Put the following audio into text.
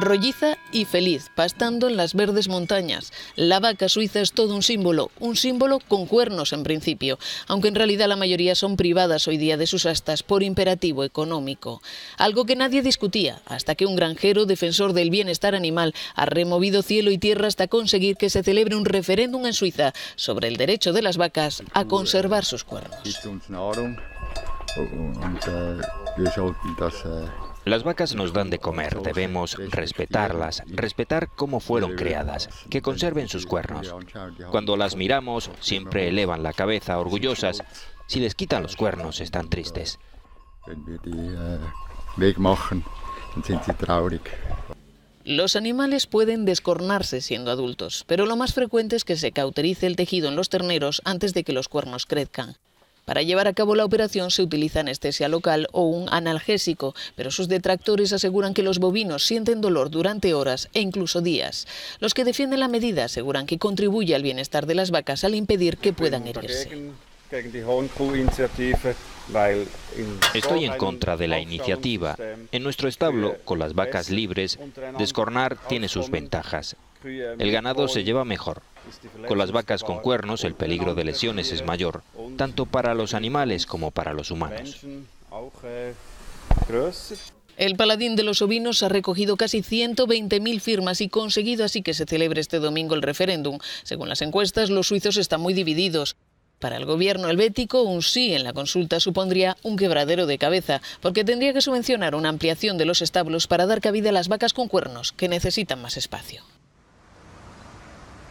rolliza y feliz, pastando en las verdes montañas. La vaca suiza es todo un símbolo con cuernos en principio, aunque en realidad la mayoría son privadas hoy día de sus astas por imperativo económico. Algo que nadie discutía, hasta que un granjero defensor del bienestar animal ha removido cielo y tierra hasta conseguir que se celebre un referéndum en Suiza sobre el derecho de las vacas a conservar sus cuernos. Las vacas nos dan de comer, debemos respetarlas, respetar cómo fueron criadas, que conserven sus cuernos. Cuando las miramos, siempre elevan la cabeza, orgullosas. Si les quitan los cuernos, están tristes. Los animales pueden descornarse siendo adultos, pero lo más frecuente es que se cauterice el tejido en los terneros antes de que los cuernos crezcan. Para llevar a cabo la operación se utiliza anestesia local o un analgésico, pero sus detractores aseguran que los bovinos sienten dolor durante horas e incluso días. Los que defienden la medida aseguran que contribuye al bienestar de las vacas al impedir que puedan herirse. Estoy en contra de la iniciativa. En nuestro establo, con las vacas libres, descornar tiene sus ventajas. El ganado se lleva mejor. Con las vacas con cuernos, el peligro de lesiones es mayor, tanto para los animales como para los humanos. El paladín de los ovinos ha recogido casi 120.000 firmas y conseguido así que se celebre este domingo el referéndum. Según las encuestas, los suizos están muy divididos. Para el gobierno helvético, un sí en la consulta supondría un quebradero de cabeza, porque tendría que subvencionar una ampliación de los establos para dar cabida a las vacas con cuernos, que necesitan más espacio.